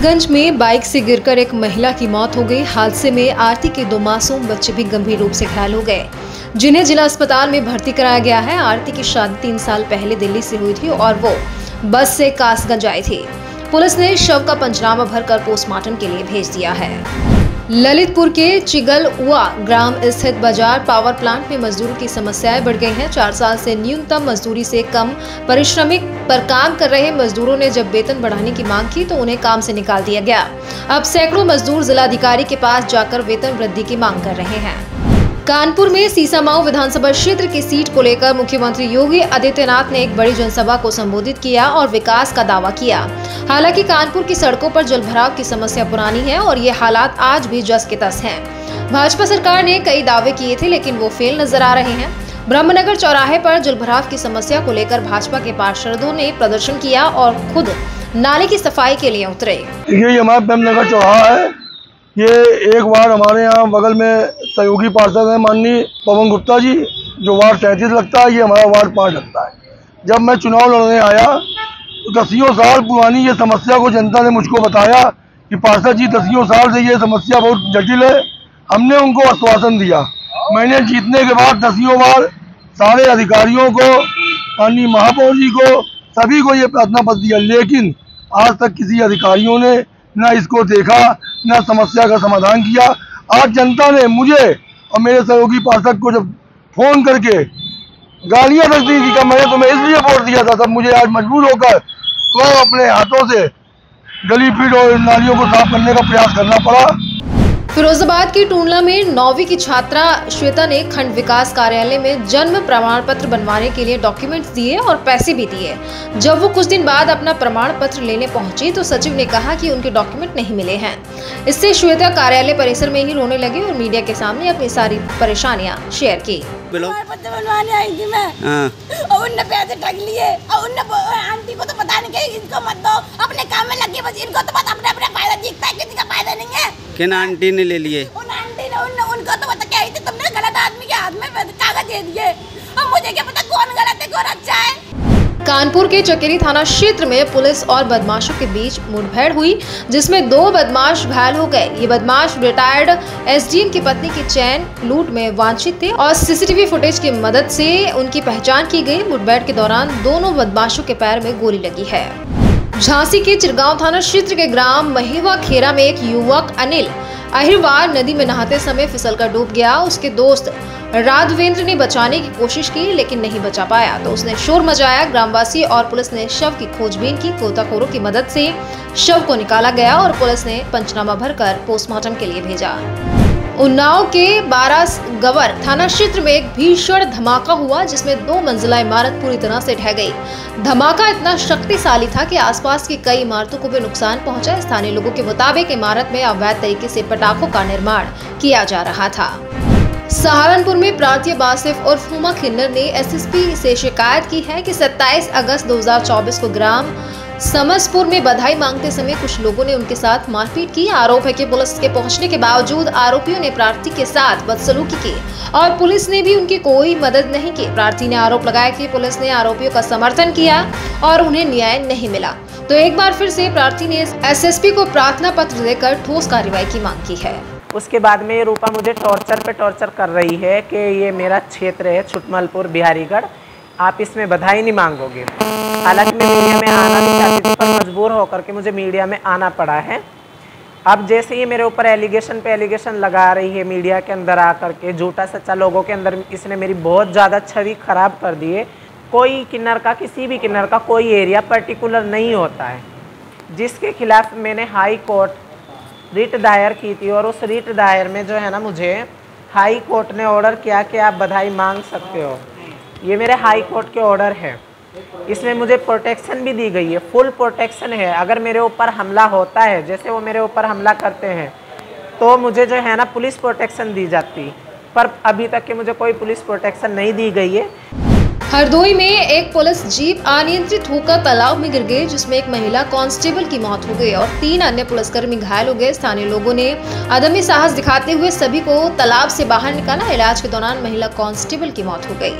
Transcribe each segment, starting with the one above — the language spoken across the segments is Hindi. हंसगंज में बाइक से गिरकर एक महिला की मौत हो गई। हादसे में आरती के दो मासूम बच्चे भी गंभीर रूप से घायल हो गए, जिन्हें जिला अस्पताल में भर्ती कराया गया है। आरती की शादी 3 साल पहले दिल्ली से हुई थी और वो बस से कासगंज आई थी। पुलिस ने शव का पंचनामा भरकर पोस्टमार्टम के लिए भेज दिया है। ललितपुर के चिगलुआ ग्राम स्थित बाजार पावर प्लांट में मजदूरों की समस्याएं बढ़ गई हैं। 4 साल से न्यूनतम मजदूरी से कम परिश्रमिक पर काम कर रहे मजदूरों ने जब वेतन बढ़ाने की मांग की तो उन्हें काम से निकाल दिया गया। अब सैकड़ों मजदूर जिलाधिकारी के पास जाकर वेतन वृद्धि की मांग कर रहे हैं। कानपुर में सीसामाऊ विधानसभा क्षेत्र की सीट को लेकर मुख्यमंत्री योगी आदित्यनाथ ने एक बड़ी जनसभा को संबोधित किया और विकास का दावा किया। हालांकि कानपुर की सड़कों पर जलभराव की समस्या पुरानी है और ये हालात आज भी जस के तस हैं। भाजपा सरकार ने कई दावे किए थे लेकिन वो फेल नजर आ रहे हैं। ब्रह्मनगर चौराहे पर जलभराव की समस्या को लेकर भाजपा के पार्षदों ने प्रदर्शन किया और खुद नाले की सफाई के लिए उतरे। ये हमारा ब्रह्मनगर चौराहा है। ये एक बार हमारे यहाँ बगल में सहयोगी पार्षद हैं माननीय पवन गुप्ता जी, जो वार्ड 33 लगता है, ये हमारा वार्ड 5 लगता है। जब मैं चुनाव लड़ने आया तो दसियों साल पुरानी ये समस्या को जनता ने मुझको बताया कि पार्षद जी दसियों साल से ये समस्या बहुत जटिल है। हमने उनको आश्वासन दिया। मैंने जीतने के बाद दसियों बार सारे अधिकारियों को, माननीय महापौर जी को, सभी को ये प्रार्थना पत्र दिया, लेकिन आज तक किसी अधिकारियों ने न इसको देखा न समस्या का समाधान किया। आज जनता ने मुझे और मेरे सहयोगी पार्षद को जब फोन करके गालियां तक दी कि मैंने तुम्हें इसलिए वोट दिया था, तब मुझे आज मजबूर होकर तो अपने हाथों से गली फीट और नालियों को साफ करने का प्रयास करना पड़ा। फिरोजाबाद के टूंडला में 9वीं की छात्रा श्वेता ने खंड विकास कार्यालय में जन्म प्रमाण पत्र बनवाने के लिए डॉक्यूमेंट्स दिए और पैसे भी दिए। जब वो कुछ दिन बाद अपना प्रमाण पत्र लेने पहुंची तो सचिव ने कहा कि उनके डॉक्यूमेंट नहीं मिले हैं। इससे श्वेता कार्यालय परिसर में ही रोने लगी और मीडिया के सामने अपनी सारी परेशानियाँ शेयर की। आंटी ने ले लिए, उनको तो बता क्या थी तुमने, गलत आदमी के हाथ में कागज दे दिए। अब मुझे क्या पता कौन गलत है कौन अच्छा है। कानपुर के चकेरी थाना क्षेत्र में पुलिस और बदमाशों के बीच मुठभेड़ हुई, जिसमें 2 बदमाश घायल हो गए। ये बदमाश रिटायर्ड एसडीएम की पत्नी की चैन लूट में वांछित थे और सीसीटीवी फुटेज की मदद से उनकी पहचान की गई। मुठभेड़ के दौरान दोनों बदमाशों के पैर में गोली लगी है। झांसी के चिरगांव थाना क्षेत्र के ग्राम महेवा खेरा में एक युवक अनिल अहिरवार नदी में नहाते समय फिसलकर डूब गया। उसके दोस्त राघवेंद्र ने बचाने की कोशिश की लेकिन नहीं बचा पाया तो उसने शोर मचाया। ग्रामवासी और पुलिस ने शव की खोजबीन की। गोताखोरों की मदद से शव को निकाला गया और पुलिस ने पंचनामा भरकर पोस्टमार्टम के लिए भेजा। उन्नाव के बारासगवर थाना क्षेत्र में एक भीषण धमाका हुआ, जिसमें 2 मंजिला इमारत पूरी तरह से ढह गई। धमाका इतना शक्तिशाली था कि आसपास की कई इमारतों को भी नुकसान पहुंचा। स्थानीय लोगों के मुताबिक इमारत में अवैध तरीके से पटाखों का निर्माण किया जा रहा था। सहारनपुर में प्रार्थी बासिफ और फूमा खिन्नर ने एसएसपी से शिकायत की है कि 27 अगस्त 2024 को ग्राम समसपुर में बधाई मांगते समय कुछ लोगों ने उनके साथ मारपीट की। आरोप है कि पुलिस के पहुंचने के बावजूद आरोपियों ने प्रार्थी के साथ बदसलूकी की और पुलिस ने भी उनकी कोई मदद नहीं की। प्रार्थी ने आरोप लगाया कि पुलिस ने आरोपियों का समर्थन किया और उन्हें न्याय नहीं मिला, तो एक बार फिर से प्रार्थी ने एसएसपी को प्रार्थना पत्र देकर ठोस कार्रवाई की मांग की है। उसके बाद में ये रूपा मुझे टॉर्चर पे टॉर्चर कर रही है कि ये मेरा क्षेत्र है छुटमलपुर बिहारीगढ़, आप इसमें बधाई नहीं मांगोगे। हालांकि मैं मीडिया में आना नहीं चाहती थी पर मजबूर होकर के मुझे मीडिया में आना पड़ा है। अब जैसे ही मेरे ऊपर एलिगेशन पे एलिगेशन लगा रही है मीडिया के अंदर आकर के, झूठा सच्चा लोगों के अंदर, इसने मेरी बहुत ज़्यादा छवि खराब कर दी है। कोई किन्नर का, किसी भी किन्नर का कोई एरिया पर्टिकुलर नहीं होता है, जिसके खिलाफ मैंने हाई कोर्ट रिट दायर की थी और उस रिट दायर में जो है ना, मुझे हाई कोर्ट ने ऑर्डर किया कि आप बधाई मांग सकते हो। ये मेरे हाई कोर्ट के ऑर्डर है, इसमें मुझे प्रोटेक्शन भी दी गई है, फुल प्रोटेक्शन है। अगर मेरे ऊपर हमला होता है, जैसे वो मेरे ऊपर हमला करते हैं, तो मुझे जो है ना पुलिस प्रोटेक्शन दी जाती, पर अभी तक के मुझे कोई पुलिस प्रोटेक्शन नहीं दी गई है। हरदोई में एक पुलिस जीप अनियंत्रित होकर तालाब में गिर गई, जिसमें एक महिला कांस्टेबल की मौत हो गई और 3 अन्य पुलिसकर्मी घायल हो गए। स्थानीय लोगों ने अदम्य साहस दिखाते हुए सभी को तालाब से बाहर निकाला। इलाज के दौरान महिला कांस्टेबल की मौत हो गई।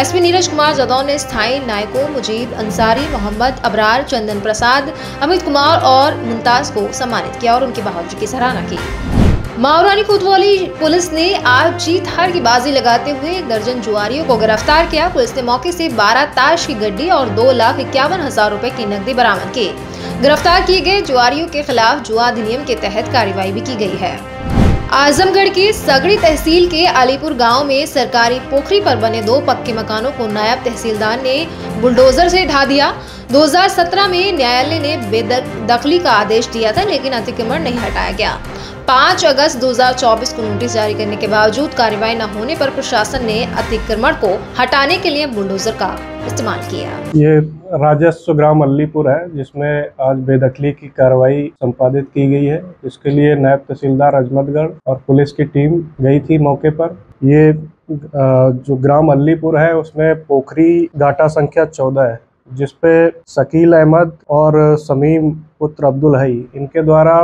एसपी नीरज कुमार जदौन ने स्थानीय नायकों मुजीब अंसारी, मोहम्मद अबरार, चंदन प्रसाद, अमित कुमार और मुमताज को सम्मानित किया और उनकी बहादुरी की सराहना की। मावरानी कोतवाली पुलिस ने आज जीत हार की बाजी लगाते हुए 12 जुआरियों को गिरफ्तार किया। पुलिस ने मौके से 12 ताश की गड्डी और 2,51,000 रुपए की नकदी बरामद की। गिरफ्तार किए गए जुआरियों के खिलाफ जुआ अधिनियम के तहत कार्रवाई भी की गई है। आजमगढ़ की सगड़ी तहसील के अलीपुर गांव में सरकारी पोखरी पर बने 2 पक्के मकानों को नायब तहसीलदार ने बुलडोजर से ढा दिया। 2017 में न्यायालय ने बेदखली का आदेश दिया था, लेकिन अतिक्रमण नहीं हटाया गया। 5 अगस्त 2024 को नोटिस जारी करने के बावजूद कार्रवाई न होने पर प्रशासन ने अतिक्रमण को हटाने के लिए बुलडोजर का इस्तेमाल किया। ये राजस्व ग्राम अलीपुर है, जिसमें आज बेदखली की कार्रवाई संपादित की गई है। इसके लिए नायब तहसीलदार अजमतगढ़ और पुलिस की टीम गई थी मौके पर। ये जो ग्राम अलीपुर है उसमें पोखरी घाटा संख्या 14 है, जिसपे शकील अहमद और समीम पुत्र अब्दुल हई इनके द्वारा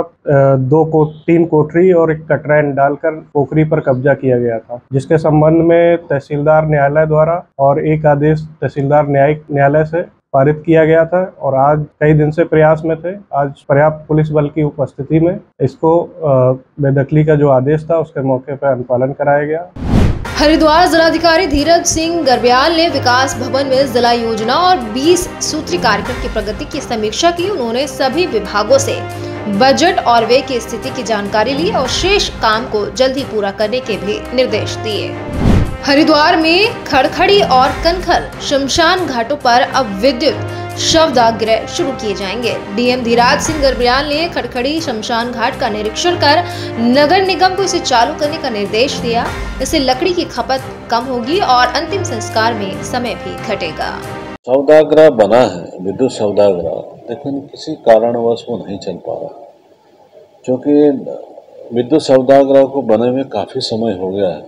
3 कोठरी और 1 कटरैन डालकर पोखरी पर कब्जा किया गया था, जिसके संबंध में तहसीलदार न्यायालय द्वारा और एक आदेश तहसीलदार न्यायिक न्यायालय से पारित किया गया था। और आज कई दिन से प्रयास में थे, आज पर्याप्त पुलिस बल की उपस्थिति में इसको बेदखली का जो आदेश था उसके मौके पर अनुपालन कराया गया। हरिद्वार जिलाधिकारी धीरज सिंह गर्ब्याल ने विकास भवन में जिला योजना और 20 सूत्री कार्यक्रम की प्रगति की समीक्षा की। उन्होंने सभी विभागों से बजट और व्यय की स्थिति की जानकारी ली और शेष काम को जल्दी पूरा करने के भी निर्देश दिए। हरिद्वार में खड़खड़ी और कनखल शमशान घाटों पर अब विद्युत शवदाह शुरू किए जाएंगे। डीएम धीरज सिंह गर्ब्याल ने खड़खड़ी शमशान घाट का निरीक्षण कर नगर निगम को इसे चालू करने का निर्देश दिया। इससे लकड़ी की खपत कम होगी और अंतिम संस्कार में समय भी घटेगा। शवदाह बना है विद्युत शवदाह, लेकिन किसी कारणवश वो नहीं चल पा रहा, क्योंकि विद्युत शवदाह को बने में काफी समय हो गया है,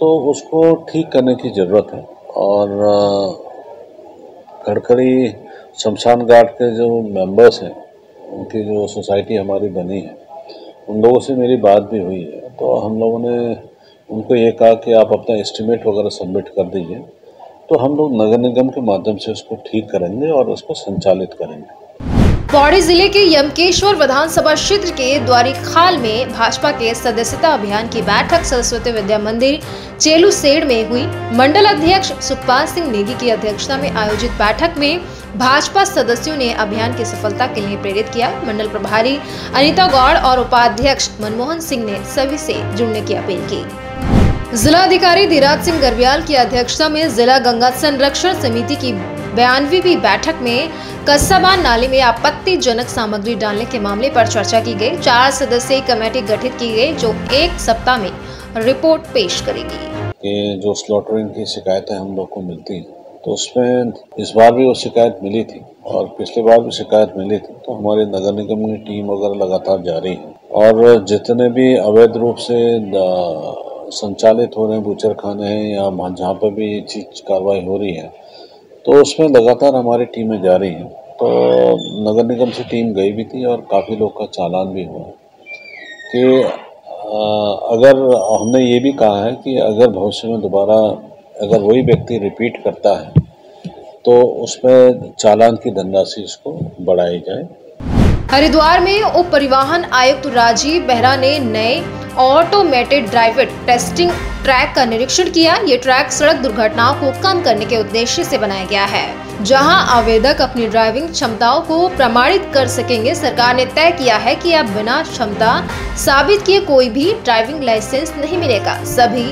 तो उसको ठीक करने की जरूरत है। और खड़खड़ी शमशान घाट के जो मेंबर्स हैं, उनकी जो सोसाइटी हमारी बनी है, उन लोगों से मेरी बात भी हुई है, तो हम लोगों ने उनको ये कहा कि आप अपना एस्टिमेट वगैरह सबमिट कर दीजिए, तो हम लोग नगर निगम के माध्यम से उसको ठीक करेंगे और उसको संचालित करेंगे। पौड़ी जिले के यमकेश्वर विधानसभा क्षेत्र के द्वारीखाल में भाजपा के सदस्यता अभियान की बैठक सरस्वती विद्या मंदिर चेलू सेड़ में हुई। मंडल अध्यक्ष सुखपाल सिंह नेगी की अध्यक्षता में आयोजित बैठक में भाजपा सदस्यों ने अभियान की सफलता के लिए प्रेरित किया। मंडल प्रभारी अनिता गौड़ और उपाध्यक्ष मनमोहन सिंह ने सभी से जुड़ने की अपील की। जिलाधिकारी धीरज सिंह गर्ब्याल की अध्यक्षता में जिला गंगा संरक्षण समिति की 92वीं बैठक में कस्साबान नाले में आपत्तिजनक सामग्री डालने के मामले पर चर्चा की गई। 4 सदस्यीय कमेटी गठित की गई जो 1 सप्ताह में रिपोर्ट पेश करेगी। कि जो स्लॉटरिंग की शिकायतें हम लोग को मिलती हैं, तो उसमें इस बार भी वो शिकायत मिली थी और पिछली बार भी शिकायत मिली थी, तो हमारे नगर निगम की टीम वगैरह लगातार जारी है और जितने भी अवैध रूप से संचालित हो रहे बूचरखाने हैं या जहाँ पर भी चीज कार्रवाई हो रही है, तो उसमें लगातार हमारी टीमें जा रही हैं। तो नगर निगम से टीम गई भी थी और काफ़ी लोग का चालान भी हुआ कि अगर हमने ये भी कहा है कि अगर भविष्य में दोबारा अगर वही व्यक्ति रिपीट करता है तो उसमें चालान की धनराशि इसको बढ़ाई जाए। हरिद्वार में उप परिवहन आयुक्त राजीव बेहरा ने नए ऑटोमेटेड ड्राइवर टेस्टिंग ट्रैक का निरीक्षण किया। ये ट्रैक सड़क दुर्घटनाओं को कम करने के उद्देश्य से बनाया गया है, जहां आवेदक अपनी ड्राइविंग क्षमताओं को प्रमाणित कर सकेंगे। सरकार ने तय किया है कि अब बिना क्षमता साबित किए कोई भी ड्राइविंग लाइसेंस नहीं मिलेगा। सभी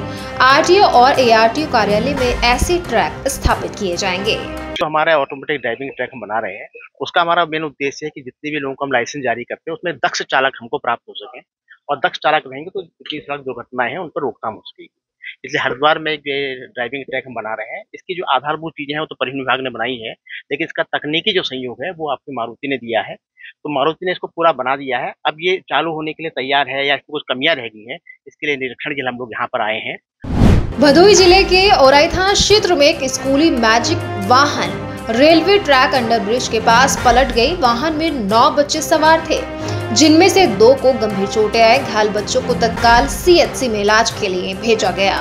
आरटीओ और एआरटीओ कार्यालय में ऐसे ट्रैक स्थापित किए जाएंगे। तो हमारा ऑटोमेटिक ड्राइविंग ट्रैक हम बना रहे हैं, उसका हमारा मेन उद्देश्य है कि जितने भी लोगों को हम लाइसेंस जारी करते हैं उसमें दक्ष चालक हमको प्राप्त हो सके और दक्ष चालक रहेंगे तो जितनी सड़क दुर्घटनाएं हैं उन पर रोकथाम हो सकेगी। इसलिए हरिद्वार में एक ड्राइविंग ट्रैक हम बना रहे हैं। इसकी जो आधारभूत चीजें हैं वो तो परिवहन विभाग ने बनाई है, लेकिन इसका तकनीकी जो सहयोग है वो आपकी मारुति ने दिया है, तो मारुति ने इसको पूरा बना दिया है। अब ये चालू होने के लिए तैयार है या इसकी कुछ कमियां रह गई हैं, इसके लिए निरीक्षण के लिए हम लोग यहाँ पर आए हैं। भदोही जिले के औराई थाना क्षेत्र में एक स्कूली मैजिक वाहन रेलवे ट्रैक अंडर ब्रिज के पास पलट गई। वाहन में 9 बच्चे सवार थे, जिनमें से 2 को गंभीर चोटें आए। घायल बच्चों को तत्काल सीएचसी में इलाज के लिए भेजा गया।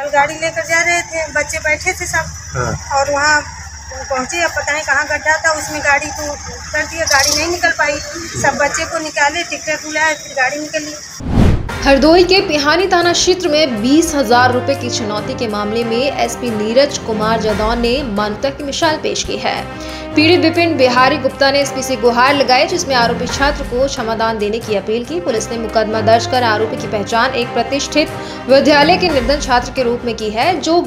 कल गाड़ी लेकर जा रहे थे, बच्चे बैठे थे सब और वहाँ पहुँचे। अब पता नहीं कहाँ गड्ढा था, उसमें गाड़ी को कर दिया, गाड़ी नहीं निकल पाई। सब बच्चे को निकाले, टिकट बुलाया, फिर गाड़ी निकली। हरदोई के पिहानी थाना क्षेत्र में 20,000 रुपये की चुनौती के मामले में एसपी नीरज कुमार जदौन ने मानवता की मिसाल पेश की है। पीड़ित विपिन बिहारी गुप्ता ने एसपी से गुहार लगाई, जिसमें आरोपी छात्र को क्षमादान देने की अपील की। पुलिस ने मुकदमा दर्ज कर आरोपी की पहचान एक प्रतिष्ठित विद्यालय के निर्धन छात्र के रूप में की है, जो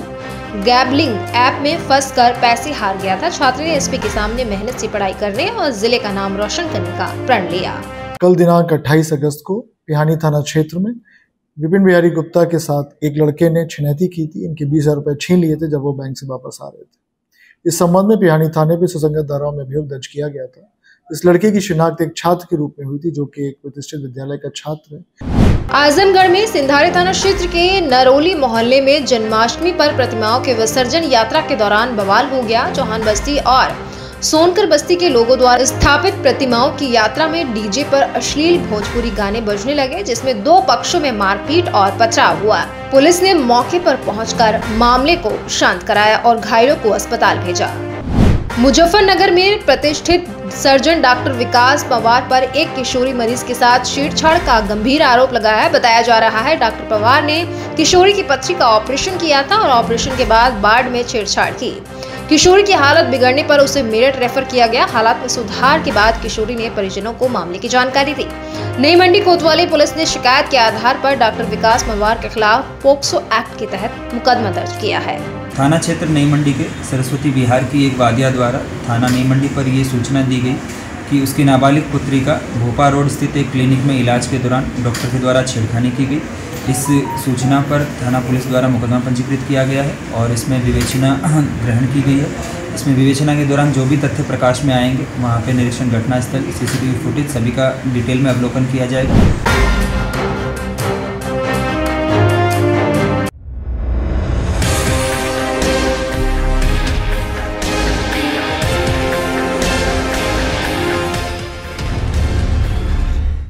गैबलिंग ऐप में फंसकर पैसे हार गया था। छात्र ने एसपी के सामने मेहनत से पढ़ाई करने और जिले का नाम रोशन करने का प्रण लिया। कल दिनांक 28 अगस्त को पिहानी थाना क्षेत्र में विपिन बिहारी गुप्ता के साथ एक लड़के ने छिनैती की थी। इनके 20,000 रुपये छीन लिए थे जब वो बैंक से वापस आ रहे थे। इस संबंध में पिहानी थाने पर सुसंगत धाराओं में अभियोग दर्ज किया गया था। इस लड़के की शिनाख्त एक छात्र के रूप में हुई थी, जो कि एक प्रतिष्ठित विद्यालय का छात्र है। आजमगढ़ में सिंधारे थाना क्षेत्र के नरोली मोहल्ले में जन्माष्टमी पर प्रतिमाओं के विसर्जन यात्रा के दौरान बवाल हो गया। चौहान बस्ती और सोनकर बस्ती के लोगों द्वारा स्थापित प्रतिमाओं की यात्रा में डीजे पर अश्लील भोजपुरी गाने बजने लगे, जिसमें 2 पक्षों में मारपीट और पथराव हुआ। पुलिस ने मौके पर पहुंचकर मामले को शांत कराया और घायलों को अस्पताल भेजा। मुजफ्फरनगर में प्रतिष्ठित सर्जन डॉक्टर विकास पवार पर एक किशोरी मरीज के साथ छेड़छाड़ का गंभीर आरोप लगाया है। बताया जा रहा है डॉक्टर पवार ने किशोरी की पथरी का ऑपरेशन किया था और ऑपरेशन के बाद बाढ़ में छेड़छाड़ की। किशोरी की हालत बिगड़ने पर उसे मेरठ रेफर किया गया। हालात में सुधार के बाद किशोरी ने परिजनों को मामले की जानकारी दी। नई मंडी कोतवाली पुलिस ने शिकायत के आधार पर डॉक्टर विकास पवार के खिलाफ पोक्सो एक्ट के तहत मुकदमा दर्ज किया है। थाना क्षेत्र नई मंडी के सरस्वती विहार की एक वादिया द्वारा थाना नई मंडी पर यह सूचना दी गई कि उसकी नाबालिग पुत्री का भोपाल रोड स्थित एक क्लिनिक में इलाज के दौरान डॉक्टर के द्वारा छेड़खानी की गई। इस सूचना पर थाना पुलिस द्वारा मुकदमा पंजीकृत किया गया है और इसमें विवेचना ग्रहण की गई है। इसमें विवेचना के दौरान जो भी तथ्य प्रकाश में आएंगे, वहाँ पर निरीक्षण, घटनास्थल, CCTV फुटेज सभी का डिटेल में अवलोकन किया जाएगा।